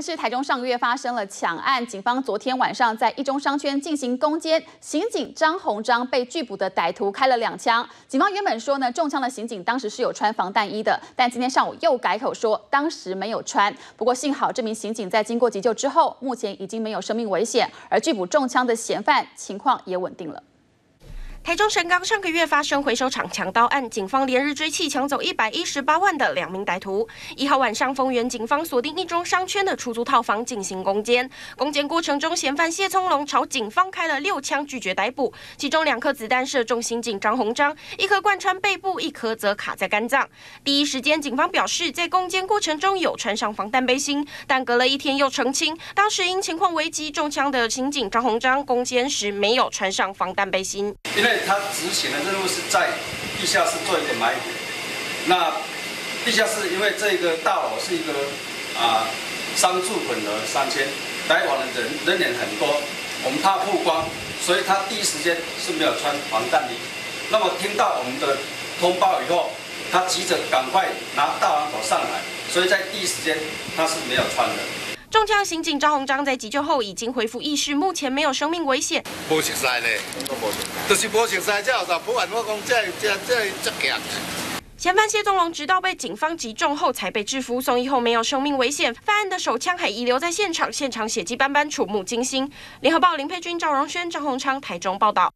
是台中上个月发生了抢案，警方昨天晚上在一中商圈进行攻坚，刑警张宏章被拒捕的歹徒开了2枪。警方原本说呢，中枪的刑警当时是有穿防弹衣的，但今天上午又改口说当时没有穿。不过幸好这名刑警在经过急救之后，目前已经没有生命危险，而拒捕中枪的嫌犯情况也稳定了。 台中神冈上个月发生回收厂强盗案，警方连日追缉抢走118万的2名歹徒。1号晚上，丰原警方锁定一中商圈的出租套房进行攻坚。攻坚过程中，嫌犯谢聪龙朝警方开了6枪，拒绝逮捕。其中2颗子弹射中刑警张宏章，1颗贯穿背部，1颗则卡在肝脏。第一时间，警方表示，在攻坚过程中有穿上防弹背心，但隔了1天又澄清，当时因情况危机中枪的刑警张宏章攻坚时没有穿上防弹背心。 他执行的任务是在地下室做一个埋伏。那地下室因为这个大楼是一个商住混合商圈，来往的人很多，我们怕曝光，所以他第一时间是没有穿防弹衣。那么听到我们的通报以后，他急着赶快拿大榔头上来，所以在第一时间他是没有穿的。中枪刑警张宏章在急救后已经恢复意识，目前没有生命危险。 无熟悉嘞，就是无熟悉，才有啥保安我讲这件。嫌犯谢宗龙直到被警方击中后才被制服，送医后没有生命危险。犯案的手枪还遗留在现场，现场血迹斑斑，触目惊心。联合报林佩君、赵荣轩、张宏昌，台中报道。